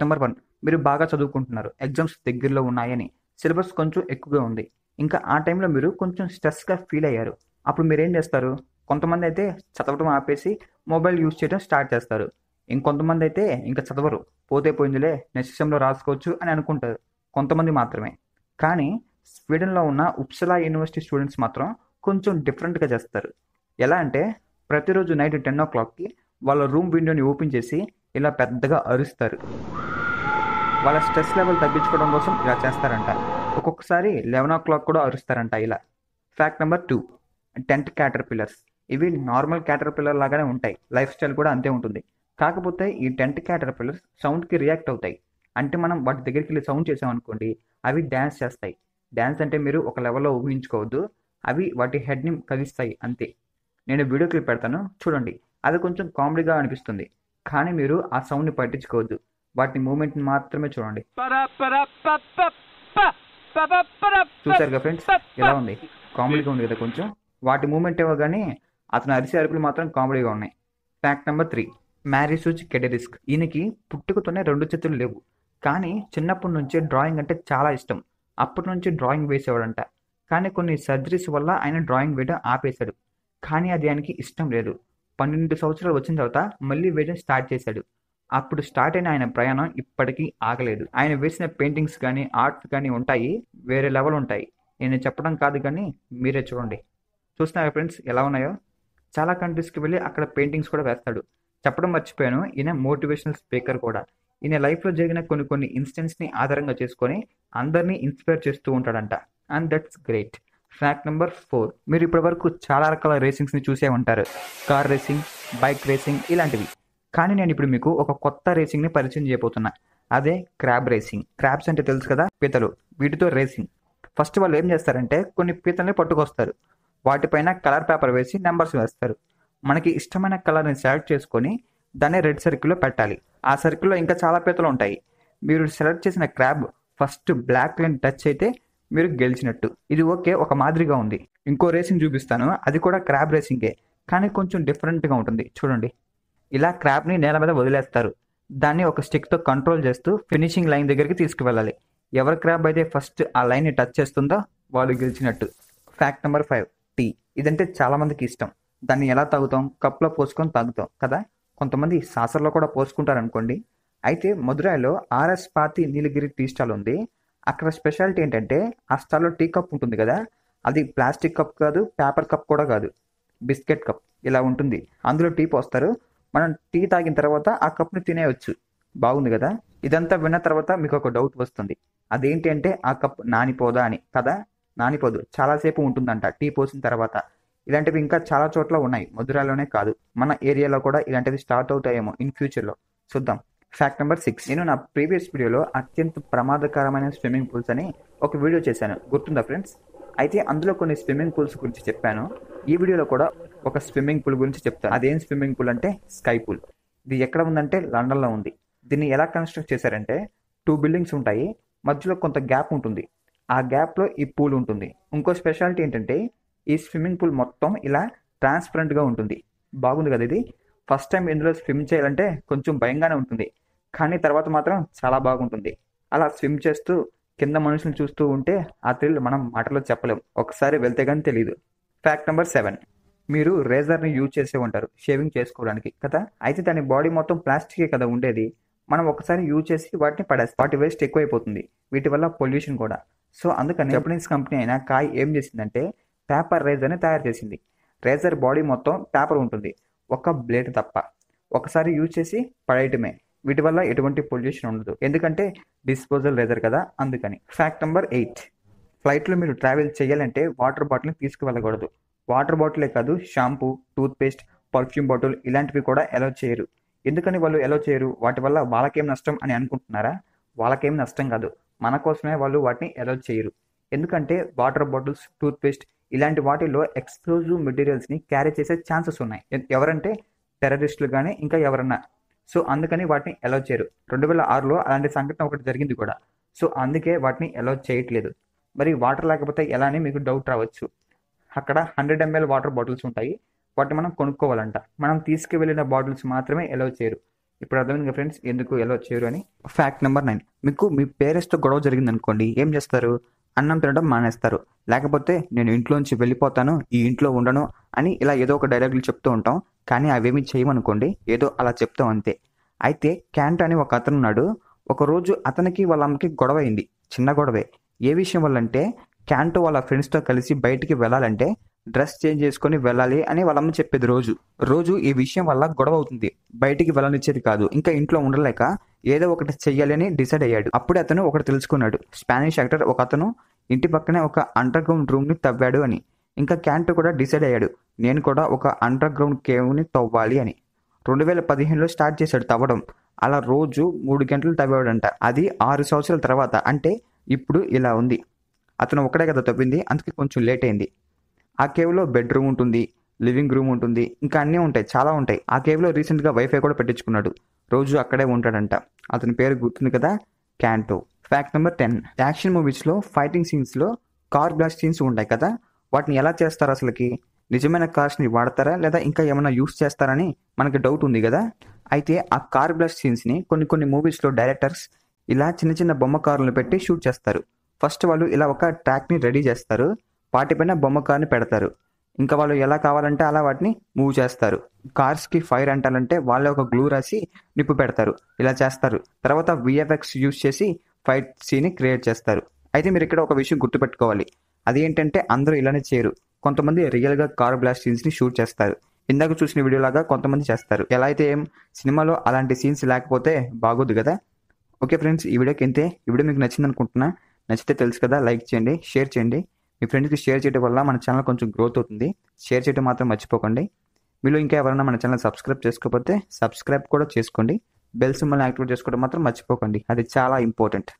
Number 1, మీరు బాగా చదువుకుంటున్నారు, ఎగ్జామ్స్ దగ్గరలో ఉన్నాయని, సిలబస్ కొంచెం ఎక్కువగా ఉంది, ఇంకా ఆ టైంలో మీరు కొంచెం స్ట్రెస్గా ఫీల్ అయ్యారు. అప్పుడు మీరు ఏం చేస్తారు? కొంతమంది అయితే చదవడం ఆపేసి మొబైల్ యూజ్ చేయడం స్టార్ట్ చేస్తారు. ఇంకొంతమంది అయితే ఇంకా చదవరు, పోతే పోయిందిలే నెక్స్ట్ సెమ్లో రాసుకోవచ్చు అని అనుకుంటారు, కొంతమంది మాత్రమే. కానీ స్వీడన్లో ఉన్న ఉప్సలా యూనివర్సిటీ స్టూడెంట్స్ మాత్రం కొంచెం డిఫరెంట్గా చేస్తారు. ఎలా అంటే ప్రతిరోజు నైట్ 10 o'clockకి వాళ్ళ రూమ్ విండోని ఓపెన్ చేసి ఇలా పెద్దగా అరుస్తారు. వాళ్ళ స్ట్రెస్ లెవెల్ తగ్గించుకోవడం కోసం ఇలా చేస్తారంట. ఒక్కొక్కసారి 11 o'clock కూడా అరుస్తారంట ఇలా. Fact number 2, tent caterpillars. ఇవి నార్మల్ క్యాటర్ పిల్లర్ లాగానే ఉంటాయి, లైఫ్ స్టైల్ కూడా అంతే ఉంటుంది. కాకపోతే ఈ టెంట్ క్యాటర్ పిల్లర్స్ సౌండ్కి రియాక్ట్ అవుతాయి. అంటే మనం వాటి దగ్గరికి వెళ్ళి సౌండ్ చేసామనుకోండి, అవి డ్యాన్స్ చేస్తాయి. డ్యాన్స్ అంటే మీరు ఒక లెవెల్లో ఊహించుకోవద్దు, అవి వాటి హెడ్ని కదిస్తాయి అంతే. నేను వీడియో క్లిప్ పెడతాను చూడండి, అది కొంచెం కామెడీగా అనిపిస్తుంది. కానీ మీరు ఆ సౌండ్ని పట్టించుకోవద్దు, వాటి మూమెంట్ని మాత్రమే చూడండి. చూసారుగా ఫ్రెండ్స్, ఎలా ఉంది? కామెడీగా ఉంది కదా కొంచెం. వాటి మూమెంట్ ఏవో కానీ అతను అరిసే అరుపులు మాత్రం కామెడీగా ఉన్నాయి. ఫ్యాక్ట్ నెంబర్ 3, మ్యారీసూచ్ కెడరిస్క్. ఈయనకి పుట్టుకతోనే 2 చేతులు లేవు, కానీ చిన్నప్పటి నుంచే డ్రాయింగ్ అంటే చాలా ఇష్టం. అప్పటి నుంచి డ్రాయింగ్ వేసేవాడంట. కానీ కొన్ని సర్జరీస్ వల్ల ఆయన డ్రాయింగ్ వేయడం ఆపేశాడు. కానీ అది ఆయనకి ఇష్టం లేదు. 12 సంవత్సరాలు వచ్చిన తర్వాత మళ్ళీ వేయడం స్టార్ట్ చేశాడు. అప్పుడు స్టార్ట్ అయిన ఆయన ప్రయాణం ఇప్పటికీ ఆగలేదు. ఆయన వేసిన పెయింటింగ్స్ కానీ ఆర్ట్స్ కానీ ఉంటాయి, వేరే లెవెల్ ఉంటాయి. నేను చెప్పడం కాదు కానీ మీరే చూడండి. చూస్తున్నారా ఫ్రెండ్స్ ఎలా ఉన్నాయో? చాలా కంట్రీస్కి వెళ్ళి అక్కడ పెయింటింగ్స్ కూడా వేస్తాడు. చెప్పడం మర్చిపోయాను, ఈయన మోటివేషనల్ స్పీకర్ కూడా. ఈయన లైఫ్లో జరిగిన కొన్ని ఇన్సిడెంట్స్ని ఆధారంగా చేసుకొని అందరినీ ఇన్స్పైర్ చేస్తూ ఉంటాడంట. And that's great. Fact number 4, మీరు ఇప్పటి వరకు చాలా రకాల రేసింగ్స్ని చూసే ఉంటారు, కార్ రేసింగ్, బైక్ రేసింగ్ ఇలాంటివి. కానీ నేను ఇప్పుడు మీకు ఒక కొత్త రేసింగ్ని పరిచయం చేయబోతున్నా, అదే క్రాబ్ రేసింగ్. క్రాబ్స్ అంటే తెలుసు కదా, పీతలు. వీటితో రేసింగ్. ఫస్ట్ వాళ్ళు ఏం చేస్తారంటే కొన్ని పీతల్ని పట్టుకొస్తారు, వాటిపైన కలర్ పేపర్ వేసి నెంబర్స్ వేస్తారు. మనకి ఇష్టమైన కలర్ని సెలెక్ట్ చేసుకొని దాన్ని రెడ్ సర్కిల్లో పెట్టాలి. ఆ సర్కిల్లో ఇంకా చాలా పీతలు ఉంటాయి. మీరు సెలెక్ట్ చేసిన crab first black line touch అయితే మీరు గెలిచినట్టు. ఇది ఓకే, ఒక మాదిరిగా ఉంది. ఇంకో రేసింగ్ చూపిస్తాను, అది కూడా క్రాబ్ రేసింగే, కానీ కొంచెం డిఫరెంట్గా ఉంటుంది. చూడండి, ఇలా క్రాబ్ని నేల మీద వదిలేస్తారు. దాన్ని ఒక స్టిక్తో కంట్రోల్ చేస్తూ ఫినిషింగ్ లైన్ దగ్గరికి తీసుకువెళ్ళాలి. ఎవరి క్రాబ్ అయితే ఫస్ట్ ఆ లైన్ని టచ్ చేస్తుందో వాళ్ళు గెలిచినట్టు. Fact number 5, tea. ఇదంటే చాలామందికి ఇష్టం. దాన్ని ఎలా తాగుతాం? కప్లో పోసుకొని తాగుతాం కదా. కొంతమంది సాసర్లో కూడా పోసుకుంటారనుకోండి. అయితే మధురైలో ఆర్ఎస్ పాతి నీలగిరి టీ స్టాల్ ఉంది. అక్కడ స్పెషాలిటీ ఏంటంటే ఆ స్టాల్లో టీ కప్ ఉంటుంది కదా, అది ప్లాస్టిక్ కప్ కాదు, పేపర్ కప్ కూడా కాదు, బిస్కెట్ కప్ ఇలా ఉంటుంది. అందులో టీ పోస్తారు. మనం టీ తాగిన తర్వాత ఆ కప్ని తినేయచ్చు. బాగుంది కదా? ఇదంతా విన్న తర్వాత మీకు ఒక డౌట్ వస్తుంది, అదేంటి అంటే ఆ కప్ నానిపోదా అని కదా. నానిపోదు, చాలాసేపు ఉంటుందంట టీ పోసిన తర్వాత. ఇలాంటివి ఇంకా చాలా చోట్ల ఉన్నాయి, మధురైలోనే కాదు, మన ఏరియాలో కూడా ఇలాంటివి స్టార్ట్ అవుతాయేమో ఇన్ ఫ్యూచర్లో, చూద్దాం. ఫ్యాక్ట్ నెంబర్ 6, నేను నా ప్రీవియస్ వీడియోలో అత్యంత ప్రమాదకరమైన స్విమ్మింగ్ పూల్స్ అని ఒక వీడియో చేశాను, గుర్తుందా ఫ్రెండ్స్? అయితే అందులో కొన్ని స్విమ్మింగ్ పూల్స్ గురించి చెప్పాను. ఈ వీడియోలో కూడా ఒక స్విమ్మింగ్ పూల్ గురించి చెప్తాను. అదేం స్విమ్మింగ్ పూల్ అంటే స్కై పూల్. ఇది ఎక్కడ ఉందంటే లండన్లో ఉంది. దీన్ని ఎలా కన్స్ట్రక్ట్ చేశారంటే 2 buildings ఉంటాయి, మధ్యలో కొంత గ్యాప్ ఉంటుంది. ఆ గ్యాప్లో ఈ పూల్ ఉంటుంది. ఇంకో స్పెషాలిటీ ఏంటంటే ఈ స్విమ్మింగ్ పూల్ మొత్తం ఇలా ట్రాన్స్పరెంట్గా ఉంటుంది. బాగుంది కదా? ఇది ఫస్ట్ టైం ఇందులో స్విమ్ చేయాలంటే కొంచెం భయంగానే ఉంటుంది, కానీ తర్వాత మాత్రం చాలా బాగుంటుంది. అలా స్విమ్ చేస్తూ కింద మనుషులను చూస్తూ ఉంటే ఆ థ్రిల్ మనం మాటలో చెప్పలేం, ఒకసారి వెళ్తే కానీ తెలియదు. ఫ్యాక్ట్ నెంబర్ 7, మీరు రేజర్ని యూజ్ చేసే ఉంటారు షేవింగ్ చేసుకోవడానికి కదా. అయితే దాని బాడీ మొత్తం ప్లాస్టికే కదా ఉండేది. మనం ఒకసారి యూజ్ చేసి వాటిని పడేస్తాం, వాటి వేస్ట్ ఎక్కువైపోతుంది, వీటి వల్ల పొల్యూషన్ కూడా. సో అందుకని జపనీస్ కంపెనీ అయినా కాయ్ ఏం చేసిందంటే పేపర్ రేజర్ని తయారు చేసింది. రేజర్ బాడీ మొత్తం పేపర్ ఉంటుంది, ఒక బ్లేడ్ తప్ప. ఒకసారి యూజ్ చేసి పడేయటమే. వీటి వల్ల ఎటువంటి పొల్యూషన్ ఉండదు, ఎందుకంటే డిస్పోజల్ రేజర్ కదా, అందుకని. ఫ్యాక్ట్ నెంబర్ 8, ఫ్లైట్లో మీరు ట్రావెల్ చేయాలంటే వాటర్ బాటిల్ని తీసుకువెళ్ళకూడదు. వాటర్ బాటిలే కాదు, షాంపూ, టూత్పేస్ట్, పర్ఫ్యూమ్ బాటిల్ ఇలాంటివి కూడా అలౌ చేయరు. ఎందుకని వాళ్ళు అలౌ చేయరు? వాటి వల్ల వాళ్ళకేం నష్టం అని అనుకుంటున్నారా? వాళ్ళకేం నష్టం కాదు, మన కోసమే వాళ్ళు వాటిని అలౌ చేయరు. ఎందుకంటే వాటర్ బాటిల్స్, టూత్పేస్ట్ ఇలాంటి వాటిల్లో ఎక్స్ప్లోజివ్ మెటీరియల్స్ని క్యారీ చేసే ఛాన్సెస్ ఉన్నాయి, ఎవరంటే టెర్రరిస్టులు కానీ ఇంకా ఎవరన్నా. సో అందుకని వాటిని అలౌ చేయరు. 2006లో అలాంటి సంఘటన ఒకటి జరిగింది కూడా. సో అందుకే వాటిని అలౌ చేయట్లేదు. మరి వాటర్ లేకపోతే ఎలా అని మీకు డౌట్ రావచ్చు. అక్కడ 100 ml వాటర్ బాటిల్స్ ఉంటాయి, వాటిని మనం కొనుక్కోవాలంట. మనం తీసుకువెళ్ళిన బాటిల్స్ మాత్రమే అలౌ చేయరు. ఇప్పుడు అర్థమైంది ఫ్రెండ్స్ ఎందుకు ఎలా వచ్చారు అని. ఫ్యాక్ట్ నెంబర్ 9, మీకు మీ పేరెంట్స్తో గొడవ జరిగింది అనుకోండి, ఏం చేస్తారు? అన్నం తినడం మానేస్తారు, లేకపోతే నేను ఇంట్లోంచి వెళ్ళిపోతాను, ఈ ఇంట్లో ఉండను అని ఇలా ఏదో ఒక డైలాగులు చెప్తూ ఉంటాం. కానీ అవేమీ చేయమనుకోండి, ఏదో అలా చెప్తాం అంతే. అయితే క్యాంట్ అని ఒక అతను ఉన్నాడు. ఒకరోజు అతనికి వాళ్ళ అమ్మకి గొడవ అయింది, చిన్న గొడవే. ఏ విషయం వల్ల అంటే, క్యాంట్ వాళ్ళ ఫ్రెండ్స్తో కలిసి బయటికి వెళ్ళాలంటే డ్రెస్ చేంజ్ చేసుకొని వెళ్ళాలి అని వాళ్ళమ్మ చెప్పేది. రోజు ఈ విషయం వల్ల గొడవ అవుతుంది, బయటికి వెళ్ళనిచ్చేది కాదు. ఇంకా ఇంట్లో ఉండలేక ఏదో ఒకటి చెయ్యాలి అని డిసైడ్ అయ్యాడు. అప్పుడే అతను ఒకటి తెలుసుకున్నాడు, స్పానిష్ యాక్టర్ ఒక అతను ఇంటి పక్కనే ఒక అండర్ గ్రౌండ్ రూమ్ని తవ్వాడు అని. ఇంకా క్యాంట్ కూడా డిసైడ్ అయ్యాడు, నేను కూడా ఒక అండర్ గ్రౌండ్ కేవ్ని తవ్వాలి అని. 2015 స్టార్ట్ చేశాడు తవ్వడం. అలా రోజు 3 గంటలు తవ్వాడంట. అది 6 సంవత్సరాల తర్వాత, అంటే ఇప్పుడు ఇలా ఉంది. అతను ఒకటే కదా తవ్వింది, అందుకే కొంచెం లేట్ అయింది. ఆ కేవ్లో బెడ్రూమ్ ఉంటుంది, లివింగ్ రూమ్ ఉంటుంది, ఇంకా అన్నీ ఉంటాయి, చాలా ఉంటాయి. ఆ కేవ్లో రీసెంట్గా వైఫై కూడా పెట్టించుకున్నాడు. రోజు అక్కడే ఉంటాడంట. అతని పేరు గుర్తుంది కదా, క్యాంటో. ఫ్యాక్ట్ నెంబర్ 10, యాక్షన్ మూవీస్లో ఫైటింగ్ సీన్స్లో కార్ బ్లాస్ట్ సీన్స్ ఉంటాయి కదా, వాటిని ఎలా చేస్తారు? అసలుకి నిజమైన కార్స్ని వాడతారా లేదా ఇంకా ఏమైనా యూస్ చేస్తారని మనకి డౌట్ ఉంది కదా. అయితే ఆ కార్ బ్లాస్ట్ సీన్స్ని కొన్ని మూవీస్లో డైరెక్టర్స్ ఇలా చిన్న చిన్న బొమ్మ కార్లను పెట్టి షూట్ చేస్తారు. ఫస్ట్ వాళ్ళు ఇలా ఒక ట్రాక్ని రెడీ చేస్తారు, వాటిపైన బొమ్మ కార్ని పెడతారు. ఇంకా వాళ్ళు ఎలా కావాలంటే అలా వాటిని మూవ్ చేస్తారు. కార్స్కి ఫైర్ అంటారంటే వాళ్ళే ఒక గ్లూ రాసి నిప్పు పెడతారు, ఇలా చేస్తారు. తర్వాత విఎఫ్ఎక్స్ యూజ్ చేసి ఫైట్ సీన్ని క్రియేట్ చేస్తారు. అయితే మీరు ఇక్కడ ఒక విషయం గుర్తుపెట్టుకోవాలి, అదేంటంటే అందరూ ఇలానే చేయరు. కొంతమంది రియల్గా కార్ బ్లాస్ట్ సీన్స్ని షూట్ చేస్తారు. ఇందాక చూసిన వీడియోలాగా కొంతమంది చేస్తారు. ఎలా అయితే సినిమాలో అలాంటి సీన్స్ లేకపోతే బాగోదు కదా. ఓకే ఫ్రెండ్స్, ఈ వీడియోకి ఇంతే. ఈ వీడియో మీకు నచ్చింది అనుకుంటున్నా. నచ్చితే తెలుసు కదా, లైక్ చేయండి, షేర్ చేయండి. మీ ఫ్రెండ్స్కి షేర్ చేయడం వల్ల మన ఛానల్ కొంచెం గ్రోత్ అవుతుంది. షేర్ చేయడం మాత్రం మర్చిపోకండి. మీలో ఇంకా ఎవరైనా మన ఛానల్ సబ్స్క్రైబ్ చేసుకోకపోతే సబ్స్క్రైబ్ కూడా చేసుకోండి. బెల్ సింబల్ని యాక్టివేట్ చేసుకోవడం మాత్రం మర్చిపోకండి, అది చాలా ఇంపార్టెంట్.